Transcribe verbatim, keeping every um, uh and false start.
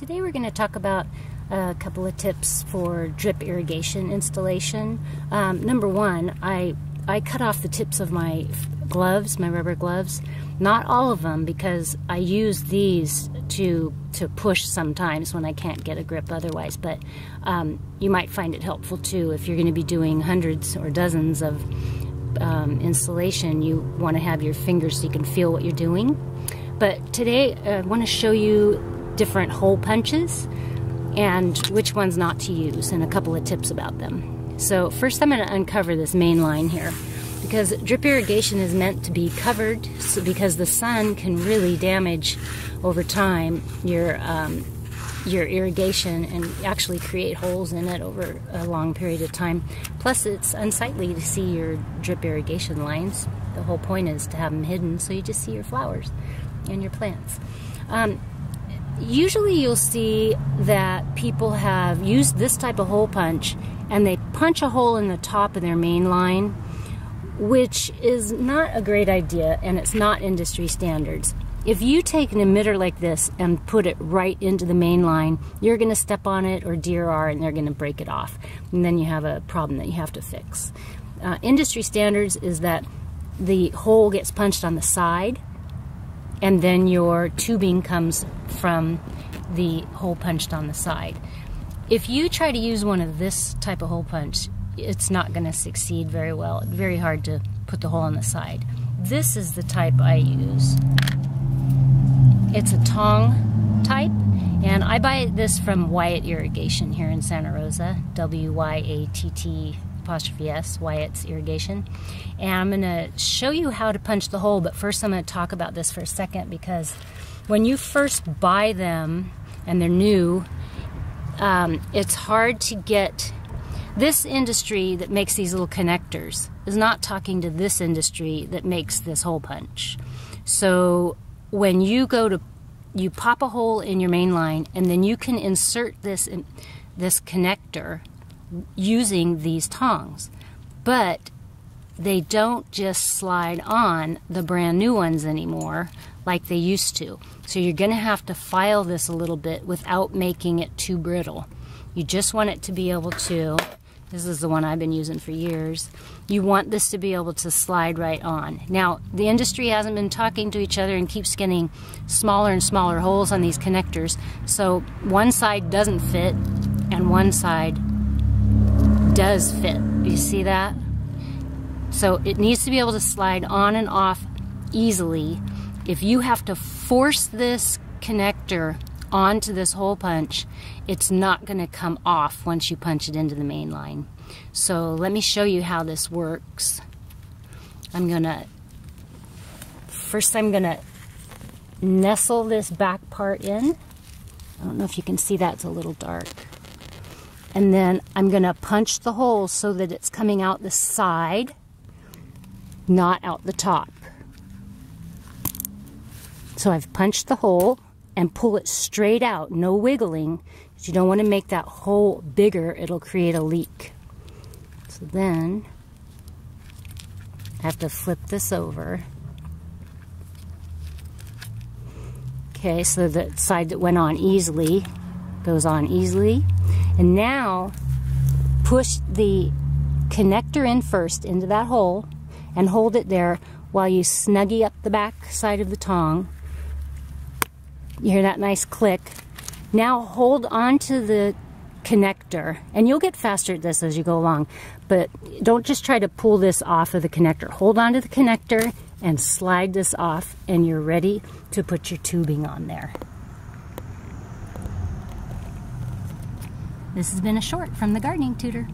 Today we're going to talk about a couple of tips for drip irrigation installation. Um, number one, I, I cut off the tips of my gloves, my rubber gloves. Not all of them, because I use these to, to push sometimes when I can't get a grip otherwise, but um, you might find it helpful too if you're going to be doing hundreds or dozens of um, installation. You want to have your fingers so you can feel what you're doing. But today I want to show you different hole punches and which ones not to use and a couple of tips about them. So first I'm going to uncover this main line here, because drip irrigation is meant to be covered, so because the sun can really damage over time your um, your irrigation and actually create holes in it over a long period of time. Plus it's unsightly to see your drip irrigation lines. The whole point is to have them hidden so you just see your flowers and your plants. Um, Usually you'll see that people have used this type of hole punch and they punch a hole in the top of their main line, which is not a great idea and it's not industry standards. If you take an emitter like this and put it right into the main line, you're going to step on it or D R R and they're going to break it off. And then you have a problem that you have to fix. Uh, industry standards is that the hole gets punched on the side, and then your tubing comes from the hole punched on the side. If you try to use one of this type of hole punch, it's not going to succeed very well. It's very hard to put the hole on the side. This is the type I use. It's a tong type, and I buy this from Wyatt Irrigation here in Santa Rosa, W Y A T T apostrophe S, Wyatt's Irrigation. And I'm going to show you how to punch the hole, but first I'm going to talk about this for a second, because when you first buy them and they're new, um, it's hard to get. This industry that makes these little connectors is not talking to this industry that makes this hole punch. So when you go to, you pop a hole in your main line, and then you can insert this in, this connector using these tongs, but they don't just slide on the brand new ones anymore like they used to. So you're going to have to file this a little bit without making it too brittle. You just want it to be able to, this is the one I've been using for years, you want this to be able to slide right on. Now, the industry hasn't been talking to each other and keeps getting smaller and smaller holes on these connectors, so one side doesn't fit and one side does fit. You see that? So it needs to be able to slide on and off easily. If you have to force this connector onto this hole punch, it's not going to come off once you punch it into the main line. So let me show you how this works. I'm going to, first I'm going to nestle this back part in. I don't know if you can see that, it's a little dark. And then I'm going to punch the hole so that it's coming out the side, not out the top. So I've punched the hole and pull it straight out, no wiggling, because you don't want to make that hole bigger, it'll create a leak. So then I have to flip this over. Okay, so the side that went on easily goes on easily. And now push the connector in first into that hole and hold it there while you snuggie up the back side of the tong. You hear that nice click. Now hold on to the connector, and you'll get faster at this as you go along, but don't just try to pull this off of the connector. Hold on to the connector and slide this off, and you're ready to put your tubing on there. This has been a short from The Gardening Tutor.